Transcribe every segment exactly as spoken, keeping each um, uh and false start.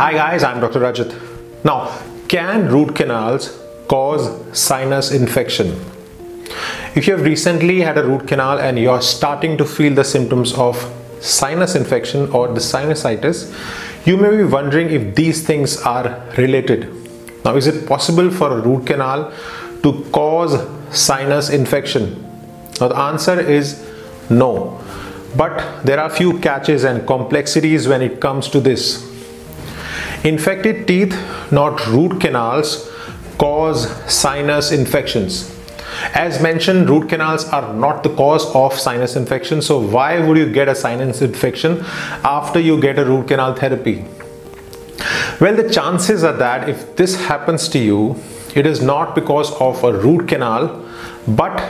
Hi guys, I'm Doctor Rajat. Now, can root canals cause sinus infection? If you have recently had a root canal and you're starting to feel the symptoms of sinus infection or the sinusitis, you may be wondering if these things are related. Now, is it possible for a root canal to cause sinus infection? Now, the answer is no. But there are few catches and complexities when it comes to this. Infected teeth, not root canals, cause sinus infections. As mentioned, root canals are not the cause of sinus infection. So why would you get a sinus infection after you get a root canal therapy? Well, the chances are that if this happens to you, it is not because of a root canal, but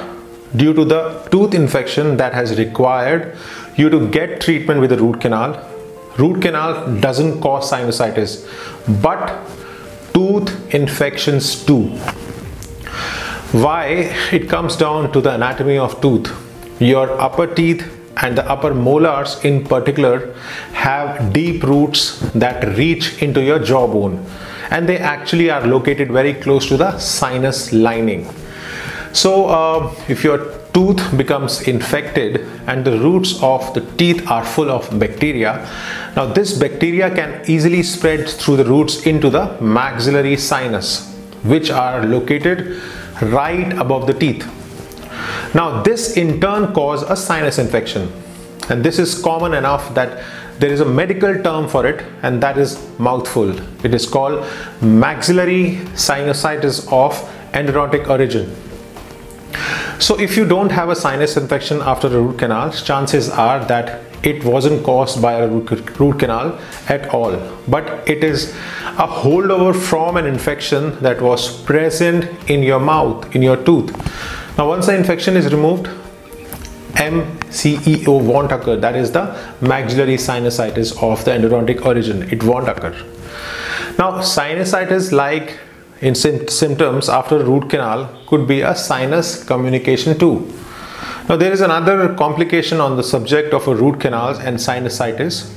due to the tooth infection that has required you to get treatment with a root canal. Root canal doesn't cause sinusitis, but tooth infections do. Why? It comes down to the anatomy of tooth. Your upper teeth and the upper molars in particular have deep roots that reach into your jawbone, and they actually are located very close to the sinus lining. So uh, if your tooth becomes infected and the roots of the teeth are full of bacteria, now this bacteria can easily spread through the roots into the maxillary sinus, which are located right above the teeth. Now this in turn causes a sinus infection, and this is common enough that there is a medical term for it, and that is mouthful. It is called maxillary sinusitis of endodontic origin. So if you don't have a sinus infection after a root canal, chances are that it wasn't caused by a root canal at all, but it is a holdover from an infection that was present in your mouth, in your tooth. Now, once the infection is removed, M C E O won't occur. That is the maxillary sinusitis of the endodontic origin. It won't occur. Now, sinusitis like in symptoms after root canal could be a sinus communication too. Now there is another complication on the subject of a root canals and sinusitis.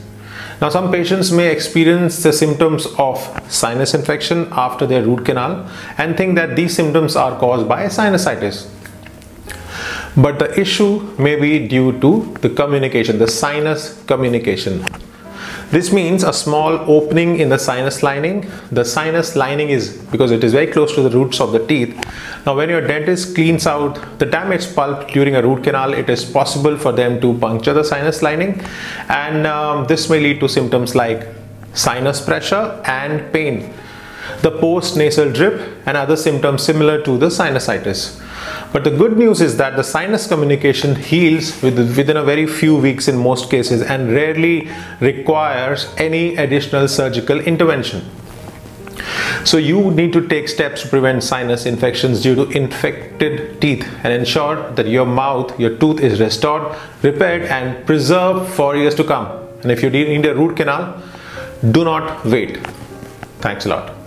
Now some patients may experience the symptoms of sinus infection after their root canal and think that these symptoms are caused by sinusitis. But the issue may be due to the communication, the sinus communication. This means a small opening in the sinus lining. The sinus lining is, because it is very close to the roots of the teeth. Now, when your dentist cleans out the damaged pulp during a root canal, it is possible for them to puncture the sinus lining. And um, this may lead to symptoms like sinus pressure and pain, the post-nasal drip, and other symptoms similar to the sinusitis. But the good news is that the sinus communication heals within a very few weeks in most cases and rarely requires any additional surgical intervention. So you need to take steps to prevent sinus infections due to infected teeth and ensure that your mouth, your tooth is restored, repaired and preserved for years to come. And if you need a root canal, do not wait. Thanks a lot.